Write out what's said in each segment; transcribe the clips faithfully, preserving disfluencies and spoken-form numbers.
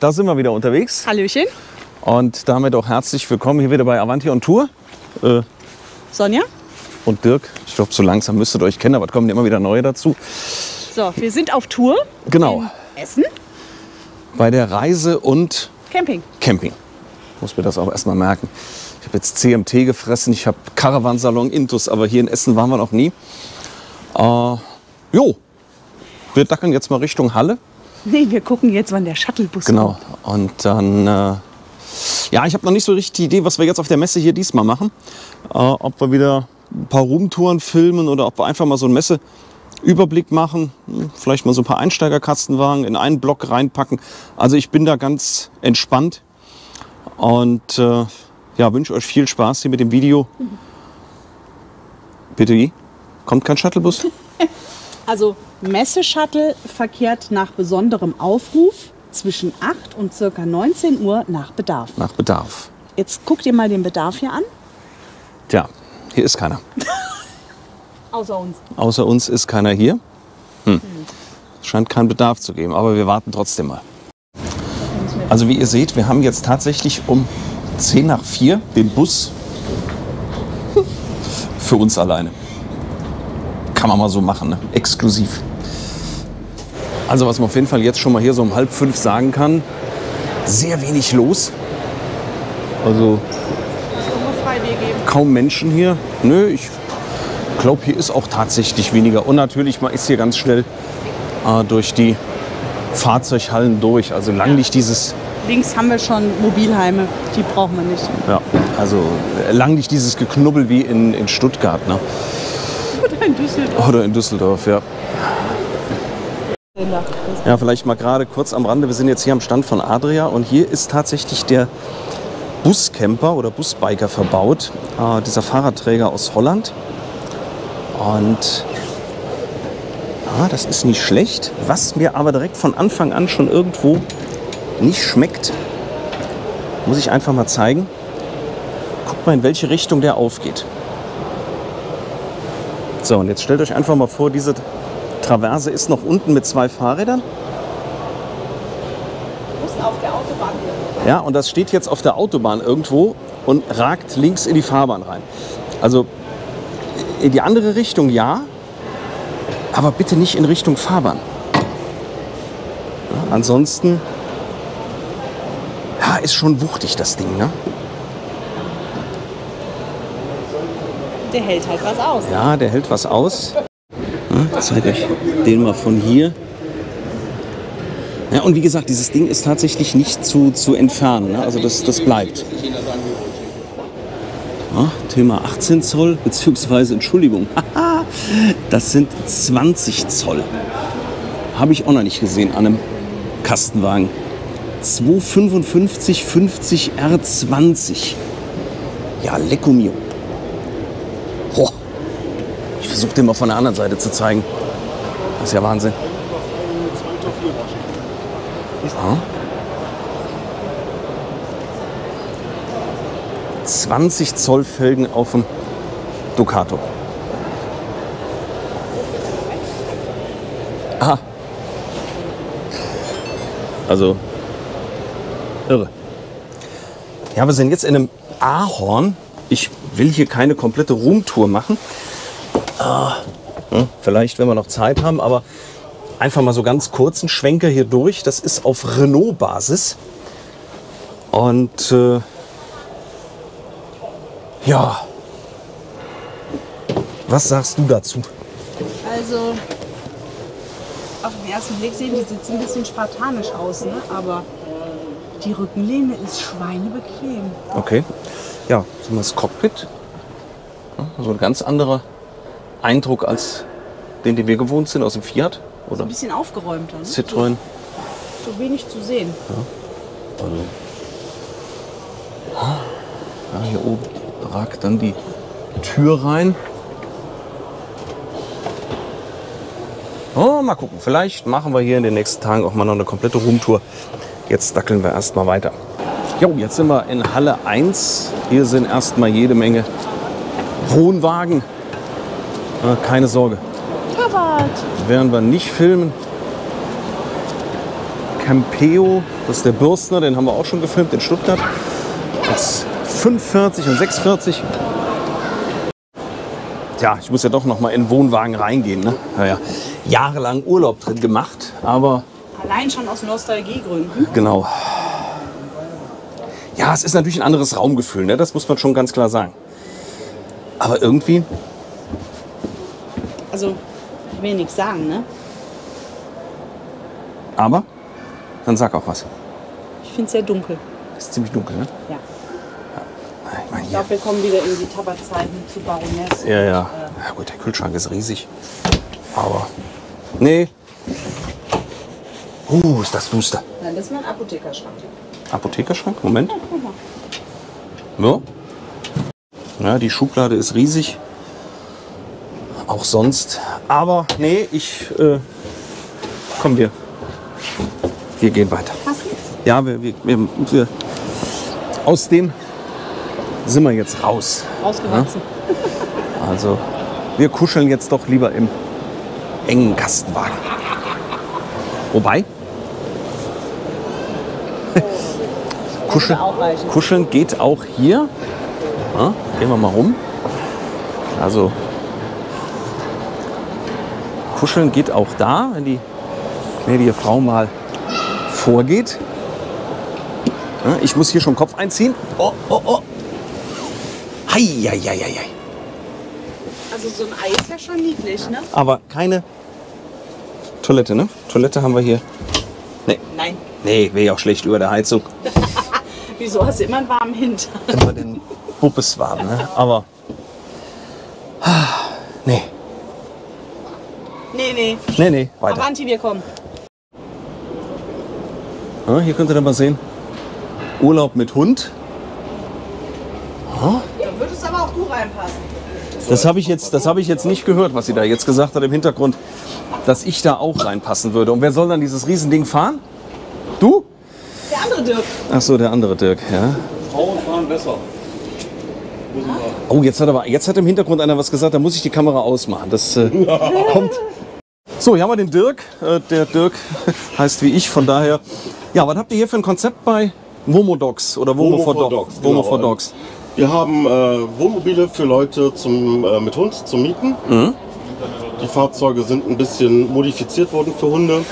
Da sind wir wieder unterwegs. Hallöchen. Und damit auch herzlich willkommen hier wieder bei Avanti on Tour. Äh, Sonja. Und Dirk. Ich glaube, so langsam müsstet ihr euch kennen, aber es kommen immer wieder neue dazu. So, wir sind auf Tour. Genau. In Essen. Bei der Reise und Camping. Camping. Muss mir das auch erstmal merken. Ich habe jetzt C M T gefressen, ich habe Caravansalon Intus, aber hier in Essen waren wir noch nie. Äh, jo, wir dackeln jetzt mal Richtung Halle. Nee, wir gucken jetzt, wann der Shuttlebus genau. kommt. Genau, und dann, äh, ja, ich habe noch nicht so richtig die Idee, was wir jetzt auf der Messe hier diesmal machen. Äh, ob wir wieder ein paar Roomtouren filmen oder ob wir einfach mal so einen Messeüberblick machen. Vielleicht mal so ein paar Einsteigerkastenwagen in einen Block reinpacken. Also ich bin da ganz entspannt. Und äh, ja, wünsche euch viel Spaß hier mit dem Video. P T I, kommt kein Shuttlebus? Also Messe-Shuttle verkehrt nach besonderem Aufruf zwischen acht und ca. neunzehn Uhr nach Bedarf. Nach Bedarf. Jetzt guck dir mal den Bedarf hier an. Tja, hier ist keiner. Außer uns. Außer uns ist keiner hier. Hm. Hm. Scheint keinen Bedarf zu geben, aber wir warten trotzdem mal. Also wie ihr seht, wir haben jetzt tatsächlich um zehn nach vier den Bus für uns alleine. Kann man mal so machen, ne? Exklusiv. Also was man auf jeden Fall jetzt schon mal hier so um halb fünf sagen kann, sehr wenig los. Also kaum Menschen hier. Nö, ich glaube, hier ist auch tatsächlich weniger. Und natürlich, man ist hier ganz schnell äh, durch die Fahrzeughallen durch, also lang nicht dieses... Links haben wir schon Mobilheime, die brauchen wir nicht. Ja, also lang nicht dieses Geknubbel wie in, in Stuttgart, ne? Oder in Düsseldorf. Oder in Düsseldorf, ja. Ja, vielleicht mal gerade kurz am Rande, wir sind jetzt hier am Stand von Adria und hier ist tatsächlich der Buscamper oder Busbiker verbaut, äh, dieser Fahrradträger aus Holland. Und... Ah, das ist nicht schlecht, was mir aber direkt von Anfang an schon irgendwo nicht schmeckt, muss ich einfach mal zeigen. Guckt mal, in welche Richtung der aufgeht. So, und jetzt stellt euch einfach mal vor, diese Traverse ist noch unten mit zwei Fahrrädern. Auf der Autobahn. Ja, und das steht jetzt auf der Autobahn irgendwo und ragt links in die Fahrbahn rein. Also in die andere Richtung ja. Aber bitte nicht in Richtung Fahrbahn. Ja, ansonsten ja, ist schon wuchtig das Ding, ne? Der hält halt was aus. Ja, der hält was aus. Ja, zeig euch den mal von hier. Ja, und wie gesagt, dieses Ding ist tatsächlich nicht zu, zu entfernen, ne? Also das, das bleibt. Ja, Thema achtzehn Zoll, beziehungsweise Entschuldigung. Das sind zwanzig Zoll. Habe ich auch noch nicht gesehen an einem Kastenwagen. zweihundertfünfundfünfzig fünfzig R zwanzig. Ja, lecko mio. Boah. Ich versuche den mal von der anderen Seite zu zeigen. Das ist ja Wahnsinn. Ja. zwanzig Zoll Felgen auf dem Ducato. Aha. Also, irre. Ja, wir sind jetzt in einem Ahorn. Ich will hier keine komplette Roomtour machen. Ah, hm, vielleicht, wenn wir noch Zeit haben, aber einfach mal so ganz kurzen Schwenker hier durch. Das ist auf Renault-Basis. Und, äh, ja. Was sagst du dazu? Also... Auf den ersten Blick sehen die sitzen ein bisschen spartanisch aus, ne? Aber die Rückenlehne ist schweinebequem. Okay, ja, so das Cockpit, so ein ganz anderer Eindruck als den, den wir gewohnt sind aus dem Fiat, oder? Also ein bisschen aufgeräumter, ne? Citroën. So, so wenig zu sehen. Ja. Also. Ja, hier oben ragt dann die Tür rein. Oh, mal gucken, vielleicht machen wir hier in den nächsten Tagen auch mal noch eine komplette Roomtour. Jetzt dackeln wir erstmal weiter. Jo, jetzt sind wir in Halle eins. Hier sind erstmal jede Menge Wohnwagen. Äh, keine Sorge. Karat. Werden wir nicht filmen. Campeo, das ist der Bürstner, den haben wir auch schon gefilmt in Stuttgart. Jetzt fünfundvierzig und sechsundvierzig. Tja, ich muss ja doch noch mal in den Wohnwagen reingehen. Ne? Naja, jahrelang Urlaub drin gemacht, aber... Allein schon aus Nostalgiegründen. Genau. Ja, es ist natürlich ein anderes Raumgefühl, ne? Das muss man schon ganz klar sagen. Aber irgendwie... Also, ich will nichts sagen, ne? Aber? Dann sag auch was. Ich finde es sehr dunkel. Ist ziemlich dunkel, ne? Ja. Ich, ich glaube, wir kommen wieder in die Tabakzeiten zu Baroness. Ja, ja. Und, äh ja gut, der Kühlschrank ist riesig. Aber, nee. Uh, ist das duster. Nein, das ist mein Apothekerschrank. Apothekerschrank? Moment. Ja. Ja, die Schublade ist riesig. Auch sonst. Aber, nee, ich, äh, komm, wir, wir gehen weiter. Hast du? Ja, wir, wir, wir, wir, aus dem... sind wir jetzt raus. Rausgewachsen. Ja? Also, wir kuscheln jetzt doch lieber im engen Kastenwagen. Wobei, kuscheln, kuscheln geht auch hier. Ja? Gehen wir mal rum. Also, kuscheln geht auch da, wenn die gnädige Frau mal vorgeht. Ja? Ich muss hier schon Kopf einziehen. Oh, oh, oh. Ei, ei, ei, ei. Also so ein Ei ist ja schon niedlich, ne? Aber keine Toilette, ne? Toilette haben wir hier. Nee. Nein. Nee, wäre ja auch schlecht über der Heizung. Wieso hast du immer einen warmen Hintern? Immer den Puppes warm, ne? Aber. Nee. Nee, nee. Nee, nee. Weiter. Avanti, wir kommen. Ja, hier könnt ihr dann mal sehen. Urlaub mit Hund. Ja. Würdest aber auch du reinpassen. Das habe ich jetzt, das habe ich jetzt nicht gehört, was sie da jetzt gesagt hat im Hintergrund, dass ich da auch reinpassen würde. Und wer soll dann dieses Riesending fahren? Du? Der andere Dirk. Ach so, der andere Dirk, ja. Frauen fahren besser. Oh, jetzt hat aber, jetzt hat im Hintergrund einer was gesagt, da muss ich die Kamera ausmachen. Das äh, kommt. So, hier haben wir den Dirk. Äh, der Dirk heißt wie ich, von daher. Ja, was habt ihr hier für ein Konzept bei WoMo4Dogs oder WoMo4Dogs? WoMo4Dogs. Wir haben äh, Wohnmobile für Leute zum, äh, mit Hund zum Mieten. Mhm. Die Fahrzeuge sind ein bisschen modifiziert worden für Hunde.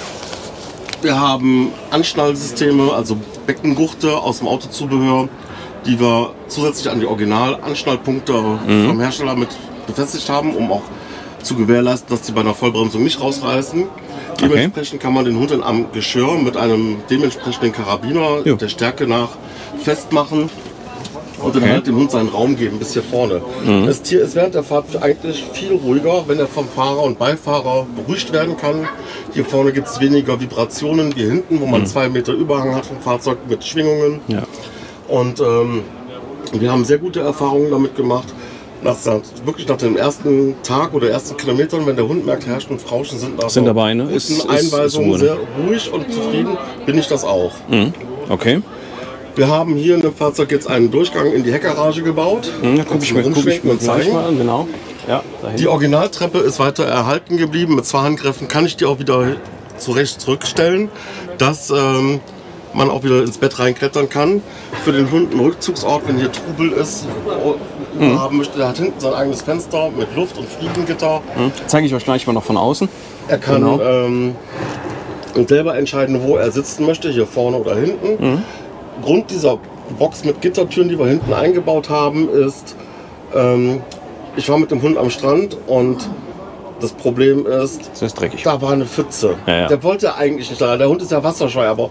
Wir haben Anschnallsysteme, also Beckengurte aus dem Autozubehör, die wir zusätzlich an die Original-Anschnallpunkte mhm. vom Hersteller mit befestigt haben, um auch zu gewährleisten, dass die bei einer Vollbremsung nicht rausreißen. Okay. Dementsprechend kann man den Hund in einem Geschirr mit einem dementsprechenden Karabiner jo. der Stärke nach festmachen. Und dann okay. halt dem Hund seinen Raum geben bis hier vorne. Mhm. Das Tier ist während der Fahrt eigentlich viel ruhiger, wenn er vom Fahrer und Beifahrer beruhigt werden kann. Hier vorne gibt es weniger Vibrationen wie hinten, wo man mhm. zwei Meter Überhang hat vom Fahrzeug mit Schwingungen. Ja. Und ähm, wir haben sehr gute Erfahrungen damit gemacht. Nach, wirklich nach dem ersten Tag oder ersten Kilometern, wenn der Hund merkt, Herrscht und Frauschen sind nach sind dabei, ne? ist, Einweisungen ist sehr ruhig und zufrieden, bin ich das auch. Mhm. Okay. Wir haben hier in dem Fahrzeug jetzt einen Durchgang in die Heckgarage gebaut. Hm, da guck ich mir, guck ich mir gleich mal an, genau. Ja, die Originaltreppe ist weiter erhalten geblieben. Mit zwei Handgriffen kann ich die auch wieder zurecht zurückstellen, dass ähm, man auch wieder ins Bett reinklettern kann. Für den Hund einen Rückzugsort, wenn hier Trubel ist, hm. haben möchte. Der hat hinten sein eigenes Fenster mit Luft- und Fliegengitter. Hm. Zeige ich euch gleich mal noch von außen. Er kann genau. ähm, selber entscheiden, wo er sitzen möchte, hier vorne oder hinten. Hm. Grund dieser Box mit Gittertüren, die wir hinten eingebaut haben, ist, ähm, ich war mit dem Hund am Strand und das Problem ist, das ist dreckig. Da war eine Pfütze. Ja, ja. Der wollte eigentlich nicht da. Der Hund ist ja wasserscheu, aber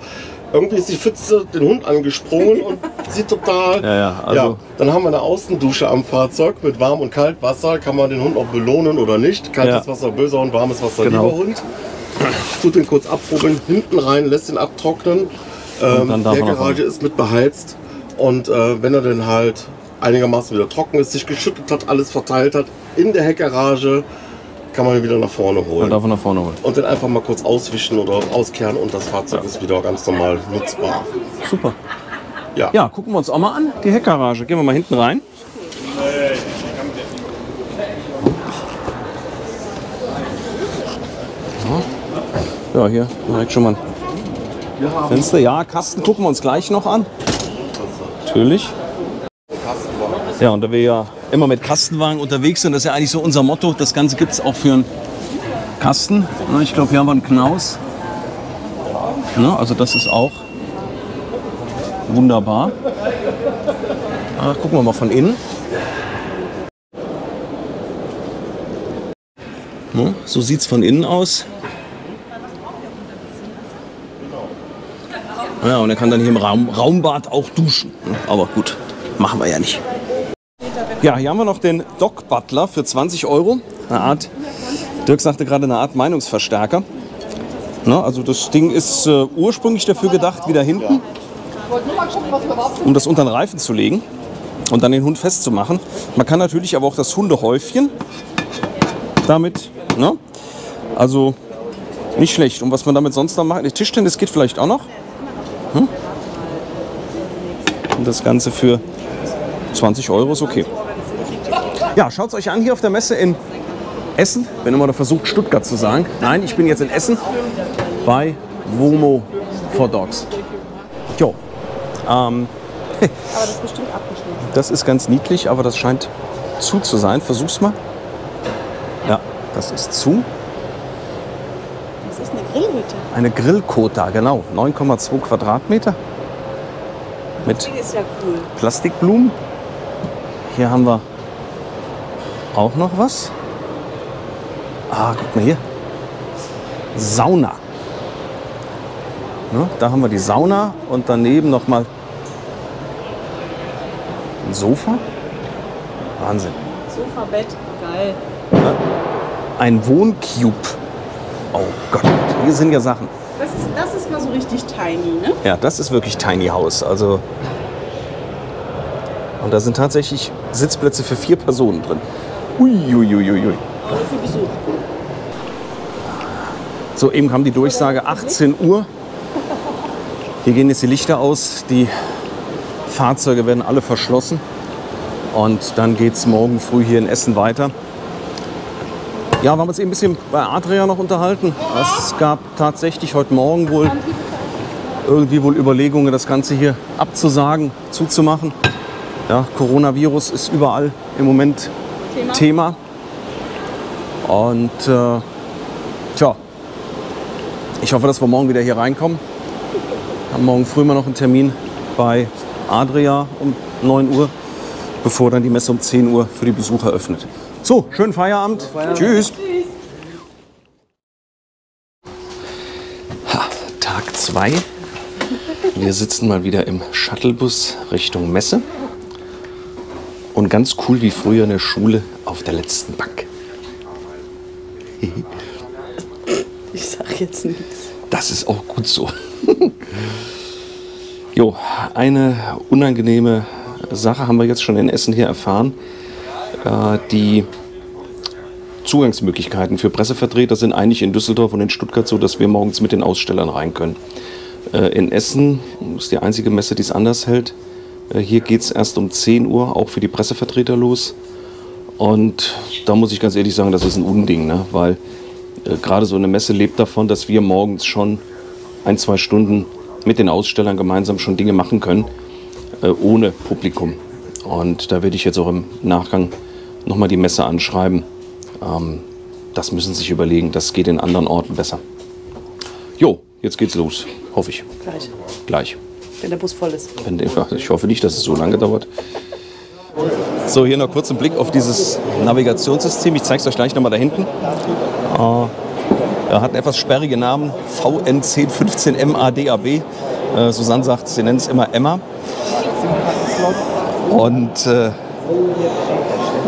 irgendwie ist die Pfütze den Hund angesprungen und sieht total... Ja, ja, also ja. Dann haben wir eine Außendusche am Fahrzeug mit Warm- und Kaltwasser. Kann man den Hund auch belohnen oder nicht. Kaltes ja. Wasser böser und warmes Wasser genau. lieber Hund. Tut den kurz abprobieren, hinten rein, lässt ihn abtrocknen. Ähm, der Garage ist mit beheizt und äh, wenn er dann halt einigermaßen wieder trocken ist, sich geschüttelt hat, alles verteilt hat, in der Heckgarage kann man ihn wieder nach vorne holen. Darf man nach vorne holen. Und dann einfach mal kurz auswischen oder auskehren und das Fahrzeug ja. ist wieder ganz normal nutzbar. Super. Ja. ja, gucken wir uns auch mal an, die Heckgarage. Gehen wir mal hinten rein. Ja, ja hier direkt schon mal Fenster, ja. Kasten gucken wir uns gleich noch an. Natürlich. Ja, und da wir ja immer mit Kastenwagen unterwegs sind, das ist ja eigentlich so unser Motto. Das Ganze gibt es auch für einen Kasten. Ich glaube, hier haben wir einen Knaus. Also das ist auch wunderbar. Ach, gucken wir mal von innen. So sieht es von innen aus. Ja, und er kann dann hier im Raum, Raumbad auch duschen. Aber gut, machen wir ja nicht. Ja, hier haben wir noch den Doc Butler für zwanzig Euro. Eine Art, Dirk sagte gerade, eine Art Meinungsverstärker. Na, also das Ding ist äh, ursprünglich dafür gedacht, wieder hinten, um das unter den Reifen zu legen und dann den Hund festzumachen. Man kann natürlich aber auch das Hundehäufchen damit, ne? Also nicht schlecht. Und was man damit sonst noch macht, Tischtennis geht vielleicht auch noch. Hm? Und das Ganze für zwanzig Euro ist okay. Ja, schaut es euch an hier auf der Messe in Essen. Wenn immer noch versucht, Stuttgart zu sagen. Nein, ich bin jetzt in Essen bei WoMo for Dogs. Jo. Ähm. Aber das ist bestimmt abgeschnitten. Das ist ganz niedlich, aber das scheint zu zu sein. Versuch's mal. Ja, das ist zu. Das ist eine Grillhütte. Eine Grillkota, genau. neun Komma zwei Quadratmeter. Mit ist ja cool. Plastikblumen. Hier haben wir auch noch was. Ah, guck mal hier. Sauna. Ne, da haben wir die Sauna und daneben nochmal ein Sofa. Wahnsinn. Sofabett, geil. Ne? Ein Wohncube. Oh Gott, hier sind ja Sachen. Das ist, das ist mal so richtig tiny, ne? Ja, das ist wirklich Tiny House. Also und da sind tatsächlich Sitzplätze für vier Personen drin. Uiuiuiui. Ui, ui, ui. Aber für Besuch. So, eben kam die Durchsage achtzehn Uhr. Hier gehen jetzt die Lichter aus. Die Fahrzeuge werden alle verschlossen. Und dann geht es morgen früh hier in Essen weiter. Ja, wir haben uns eben ein bisschen bei Adria noch unterhalten. Es gab tatsächlich heute Morgen wohl irgendwie wohl Überlegungen, das Ganze hier abzusagen, zuzumachen. Ja, Coronavirus ist überall im Moment Thema. Thema. Und äh, tja, ich hoffe, dass wir morgen wieder hier reinkommen. Wir haben morgen früh mal noch einen Termin bei Adria um neun Uhr, bevor dann die Messe um zehn Uhr für die Besucher öffnet. So, schönen Feierabend. Feierabend. Tschüss. Ha, Tag zwei. Wir sitzen mal wieder im Shuttlebus Richtung Messe. Und ganz cool wie früher in der Schule auf der letzten Bank. Ich sag jetzt nichts. Das ist auch gut so. Jo, eine unangenehme Sache haben wir jetzt schon in Essen hier erfahren. Die Zugangsmöglichkeiten für Pressevertreter sind eigentlich in Düsseldorf und in Stuttgart so, dass wir morgens mit den Ausstellern rein können. In Essen ist die einzige Messe, die es anders hält. Hier geht es erst um zehn Uhr auch für die Pressevertreter los. Und da muss ich ganz ehrlich sagen, das ist ein Unding, ne? Weil äh, gerade so eine Messe lebt davon, dass wir morgens schon ein, zwei Stunden mit den Ausstellern gemeinsam schon Dinge machen können, äh, ohne Publikum. Und da werde ich jetzt auch im Nachgang nochmal die Messe anschreiben. Ähm, das müssen Sie sich überlegen, das geht in anderen Orten besser. Jo, jetzt geht's los, hoffe ich. Gleich. Gleich. Wenn der Bus voll ist. Wenn der, ich hoffe nicht, dass es so lange dauert. So, hier noch kurz einen Blick auf dieses Navigationssystem. Ich zeige es euch gleich nochmal da hinten. Äh, er hat einen etwas sperrigen Namen, V N eins null eins fünf M A D A B. Äh, Susanne sagt, sie nennt es immer Emma. Und äh,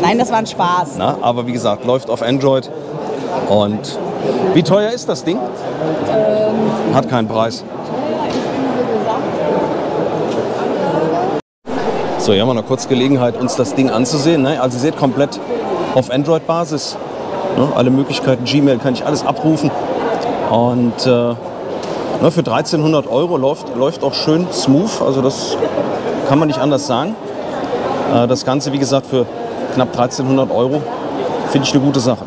nein, das war ein Spaß. Na, aber wie gesagt, läuft auf Android. Und wie teuer ist das Ding? Ähm, Hat keinen Preis. So, hier haben wir noch kurz Gelegenheit, uns das Ding anzusehen. Ne? Also ihr seht, komplett auf Android-Basis. Ne? Alle Möglichkeiten, Gmail kann ich alles abrufen. Und äh, ne, für dreizehnhundert Euro läuft, läuft auch schön smooth. Also das kann man nicht anders sagen. Das Ganze, wie gesagt, für knapp dreizehnhundert Euro finde ich eine gute Sache.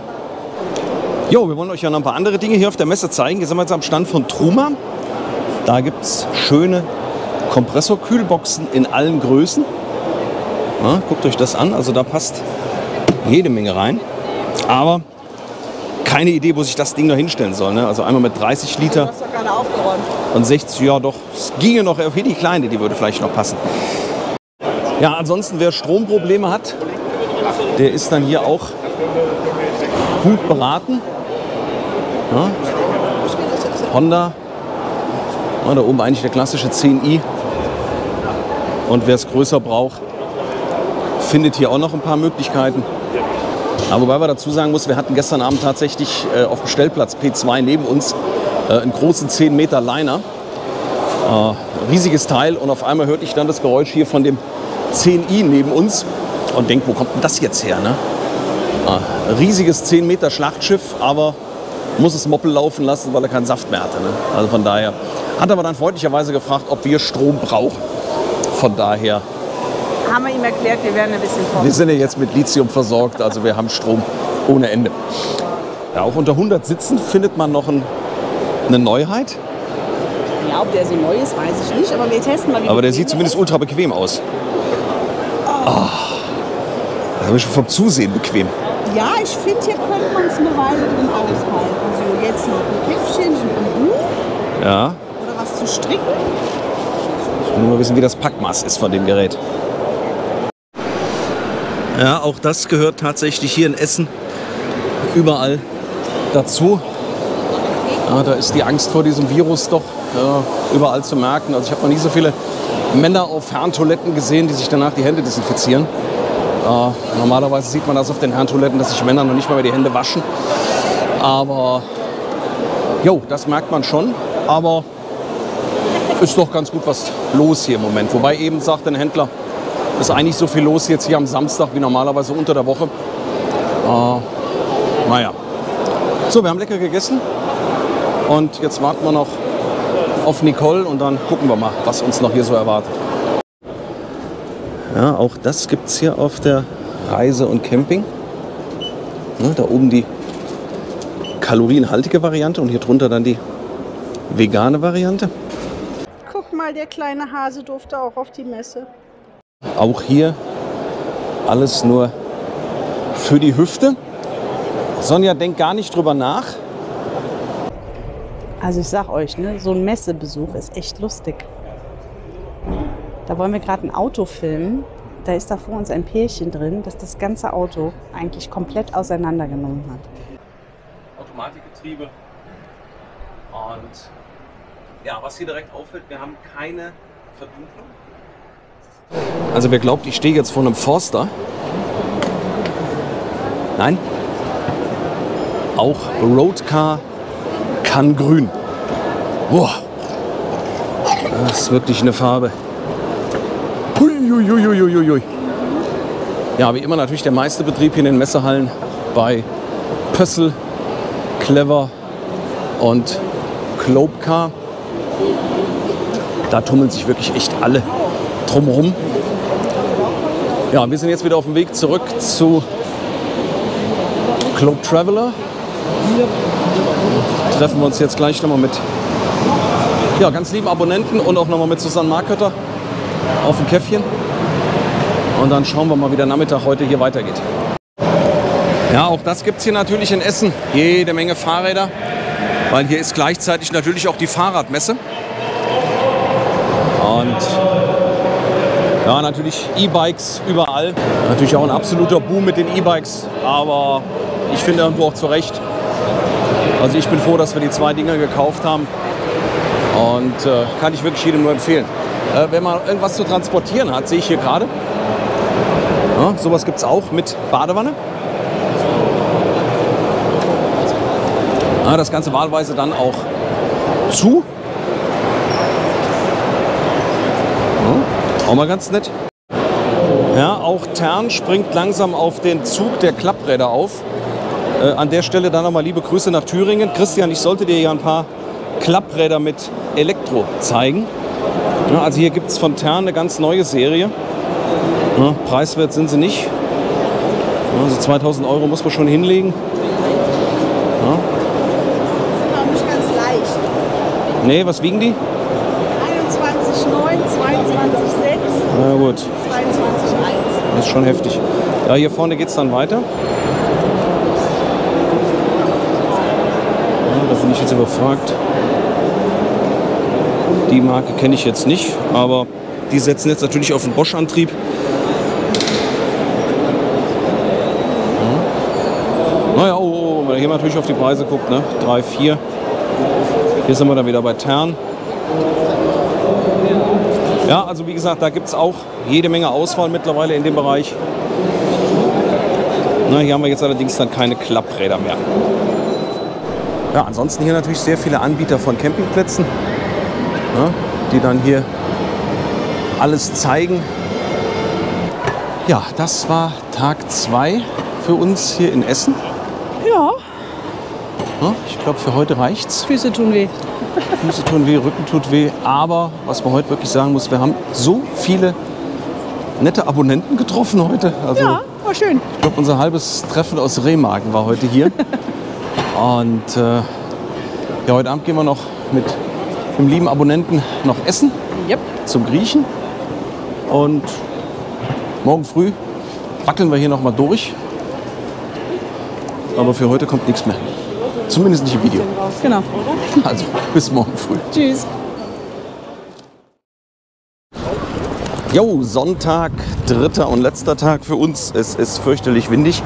Jo, wir wollen euch ja noch ein paar andere Dinge hier auf der Messe zeigen. Hier sind wir jetzt am Stand von Truma. Da gibt es schöne Kompressorkühlboxen in allen Größen. Ja, guckt euch das an, also da passt jede Menge rein. Aber keine Idee, wo sich das Ding noch hinstellen soll. Ne? Also einmal mit dreißig Liter. Du hast doch gerade aufgeräumt. Und sechzig, ja doch, es ginge noch, irgendwie die Kleine, die würde vielleicht noch passen. Ja, ansonsten, wer Stromprobleme hat, der ist dann hier auch gut beraten. Ja? Honda, ja, da oben eigentlich der klassische zehn i. Und wer es größer braucht, findet hier auch noch ein paar Möglichkeiten. Aber wobei wir dazu sagen muss, wir hatten gestern Abend tatsächlich äh, auf dem Stellplatz P zwei neben uns äh, einen großen zehn Meter Liner. Äh, riesiges Teil, und auf einmal hörte ich dann das Geräusch hier von dem zehn i neben uns und denke, wo kommt denn das jetzt her? Ne? Äh, riesiges zehn Meter Schlachtschiff, aber muss es Moppel laufen lassen, weil er keinen Saft mehr hatte. Ne? Also von daher hat aber dann freundlicherweise gefragt, ob wir Strom brauchen. Von daher haben wir ihm erklärt, wir werden ein bisschen kommen. Wir sind ja jetzt mit Lithium versorgt, also wir haben Strom ohne Ende. Ja, auch unter hundert Sitzen findet man noch ein, eine Neuheit. Ja, ob der so neu ist, weiß ich nicht, aber wir testen mal. Wie aber der sieht zumindest ist. Ultra bequem aus. Oh. Das habe ich schon vom Zusehen bequem. Ja, ich finde, hier könnte man es eine Weile drin aushalten. So, jetzt noch ein Käffchen, ein Buch. Ja. Oder was zu stricken. Ich will nur mal wissen, wie das Packmaß ist von dem Gerät. Ja, auch das gehört tatsächlich hier in Essen überall dazu. Ja, da ist die Angst vor diesem Virus doch ja, überall zu merken. Also ich habe noch nie so viele Männer auf Herrentoiletten gesehen, die sich danach die Hände desinfizieren. Ja, normalerweise sieht man das auf den Herrentoiletten, dass sich Männer noch nicht mal mehr die Hände waschen. Aber jo, das merkt man schon. Aber ist doch ganz gut was los hier im Moment. Wobei eben sagt ein Händler, ist eigentlich so viel los jetzt hier am Samstag wie normalerweise unter der Woche. Äh, naja. So, wir haben lecker gegessen und jetzt warten wir noch auf Nicole und dann gucken wir mal, was uns noch hier so erwartet. Ja, auch das gibt es hier auf der Reise und Camping. Ne, da oben die kalorienhaltige Variante und hier drunter dann die vegane Variante. Guck mal, der kleine Hase durfte auch auf die Messe. Auch hier alles nur für die Hüfte. Sonja denkt gar nicht drüber nach. Also ich sag euch, ne, so ein Messebesuch ist echt lustig. Da wollen wir gerade ein Auto filmen. Da ist da vor uns ein Pärchen drin, das das ganze Auto eigentlich komplett auseinandergenommen hat. Automatikgetriebe. Und ja, was hier direkt auffällt, wir haben keine Verdunklung. Also wer glaubt, ich stehe jetzt vor einem Forster? Nein. Auch Roadcar kann grün. Boah. Das ist wirklich eine Farbe. Huiuiuiuiuiui. Ja, wie immer natürlich der meiste Betrieb hier in den Messehallen bei Pössl, Clever und Globecar. Da tummeln sich wirklich echt alle drumherum. Ja, wir sind jetzt wieder auf dem Weg zurück zu Club Traveler. Da treffen wir uns jetzt gleich nochmal mit ja, ganz lieben Abonnenten und auch nochmal mit Susanne Markötter auf dem Käffchen. Und dann schauen wir mal, wie der Nachmittag heute hier weitergeht. Ja, auch das gibt es hier natürlich in Essen. Jede Menge Fahrräder, weil hier ist gleichzeitig natürlich auch die Fahrradmesse. Und ja, natürlich E-Bikes überall. Natürlich auch ein absoluter Boom mit den E-Bikes, aber ich finde irgendwo auch zu Recht. Also ich bin froh, dass wir die zwei Dinger gekauft haben und äh, kann ich wirklich jedem nur empfehlen. Äh, wenn man irgendwas zu transportieren hat, sehe ich hier gerade. Ja, sowas gibt es auch mit Badewanne. Ja, das Ganze wahlweise dann auch zu. Auch mal ganz nett. Ja, auch Tern springt langsam auf den Zug der Klappräder auf. Äh, an der Stelle dann nochmal liebe Grüße nach Thüringen. Christian, ich sollte dir ja ein paar Klappräder mit Elektro zeigen. Ja, also hier gibt es von Tern eine ganz neue Serie. Ja, preiswert sind sie nicht. Ja, also zweitausend Euro muss man schon hinlegen. Ja. Das sind auch nicht ganz leicht. Nee, was wiegen die? Na gut. Das ist schon heftig. Ja, hier vorne geht es dann weiter. Ja, da bin ich jetzt überfragt. Die Marke kenne ich jetzt nicht, aber die setzen jetzt natürlich auf den Bosch-Antrieb. Ja. Naja, oh, oh, wenn man hier natürlich auf die Preise guckt, ne? drei, vier. Hier sind wir dann wieder bei Tern. Ja, also wie gesagt, da gibt es auch jede Menge Auswahl mittlerweile in dem Bereich. Na, hier haben wir jetzt allerdings dann keine Klappräder mehr. Ja, ansonsten hier natürlich sehr viele Anbieter von Campingplätzen, ne, die dann hier alles zeigen. Ja, das war Tag zwei für uns hier in Essen. Ja. Ja, ich glaube, für heute reicht's. Füße tun weh. Füße tun weh, Rücken tut weh. Aber was man heute wirklich sagen muss, wir haben so viele nette Abonnenten getroffen heute. Also, ja, war schön. Ich glaube, unser halbes Treffen aus Remagen war heute hier. Und äh, ja, heute Abend gehen wir noch mit dem lieben Abonnenten noch essen. Yep. Zum Griechen. Und morgen früh wackeln wir hier noch mal durch. Aber für heute kommt nichts mehr. Zumindest nicht im Video. Genau. Also, bis morgen früh. Tschüss. Jo, Sonntag, dritter und letzter Tag für uns. Es ist fürchterlich windig.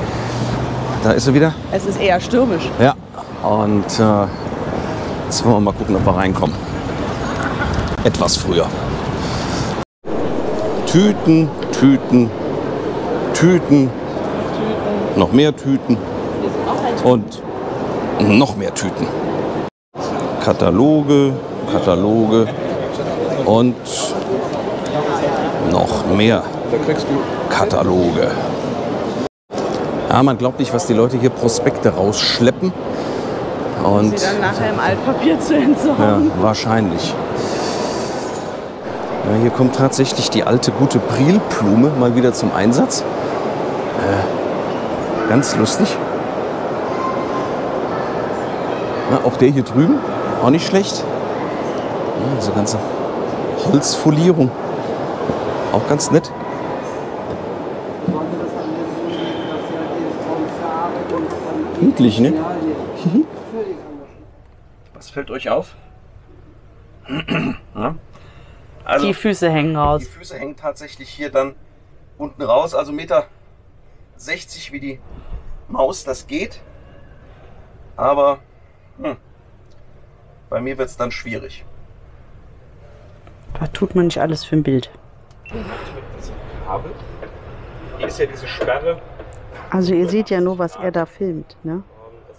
Da ist er wieder. Es ist eher stürmisch. Ja. Und äh, jetzt wollen wir mal gucken, ob wir reinkommen. Etwas früher. Tüten, Tüten, Tüten. Tüten. Noch mehr Tüten. Und noch mehr Tüten. Kataloge, Kataloge und noch mehr Kataloge. Ja, man glaubt nicht, was die Leute hier Prospekte rausschleppen. Und um sie dann nachher im Altpapier zu entsorgen. Ja, wahrscheinlich. Ja, hier kommt tatsächlich die alte, gute Prilplume mal wieder zum Einsatz. Äh, ganz lustig. Ja, auch der hier drüben, auch nicht schlecht. Ja, diese ganze Holzfolierung, auch ganz nett. Pünktlich, ne? Was fällt euch auf? Ja. Also, die Füße hängen raus. Die Füße hängen tatsächlich hier dann unten raus, also Meter sechzig wie die Maus, das geht. Aber Hm. bei mir wird es dann schwierig. Was tut man nicht alles für ein Bild? Hier ist ja diese Sperre. Also ihr seht ja nur, was er da filmt, ne?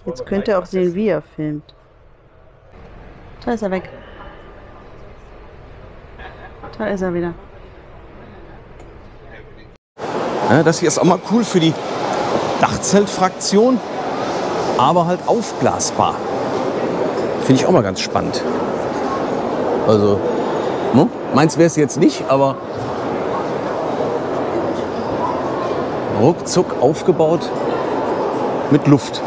Jetzt könnt ihr auch sehen, wie er filmt. Da ist er weg. Da ist er wieder. Ja, das hier ist auch mal cool für die Dachzeltfraktion, aber halt aufblasbar. Finde ich auch mal ganz spannend. Also, ne? Meins wäre es jetzt nicht, aber ruckzuck aufgebaut mit Luft.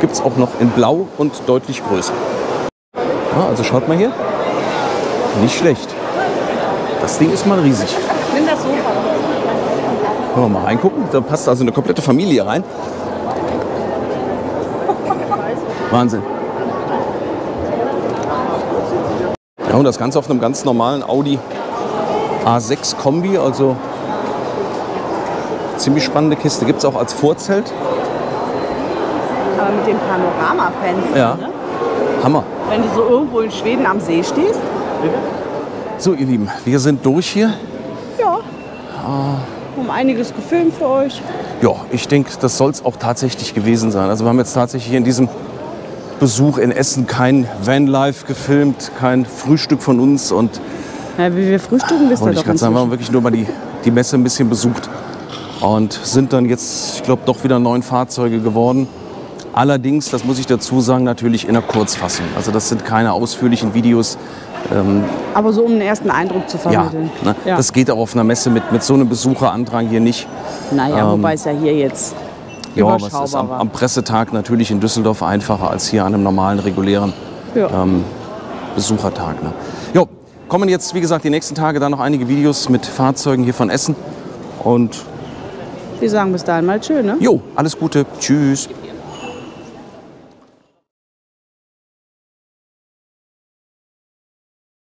Gibt es auch noch in Blau und deutlich größer. Ah, also schaut mal hier. Nicht schlecht. Das Ding ist mal riesig. Nimm das Sofa. Können wir mal reingucken? Da passt also eine komplette Familie rein. Wahnsinn. Ja, und das Ganze auf einem ganz normalen Audi A sechs Kombi, also ziemlich spannende Kiste. Gibt es auch als Vorzelt. Aber mit dem Panorama-Fenster, ja, ne? Hammer. Wenn du so irgendwo in Schweden am See stehst. So, ihr Lieben, wir sind durch hier. Ja. Wir haben einiges gefilmt für euch. Ja, ich denke, das soll es auch tatsächlich gewesen sein. Also wir haben jetzt tatsächlich hier in diesem Besuch in Essen kein Vanlife gefilmt, kein Frühstück von uns und ja, wie wir frühstücken, wissen wir doch. Ich kann sagen, wir haben wirklich nur mal die, die Messe ein bisschen besucht und sind dann jetzt, ich glaube, doch wieder neun Fahrzeuge geworden. Allerdings, das muss ich dazu sagen, natürlich in der Kurzfassung. Also das sind keine ausführlichen Videos. Ähm, Aber so um den ersten Eindruck zu vermitteln. Ja, ne? Ja. Das geht auch auf einer Messe mit, mit so einem Besucherandrang hier nicht. Naja, ähm, wobei es ja hier jetzt... Ja, aber es ist am, am Pressetag natürlich in Düsseldorf einfacher als hier an einem normalen, regulären ja. ähm, Besuchertag. Ne? Jo, Kommen jetzt, wie gesagt, die nächsten Tage dann noch einige Videos mit Fahrzeugen hier von Essen. Und wir sagen bis dahin mal tschö, ne? Jo, alles Gute. Tschüss.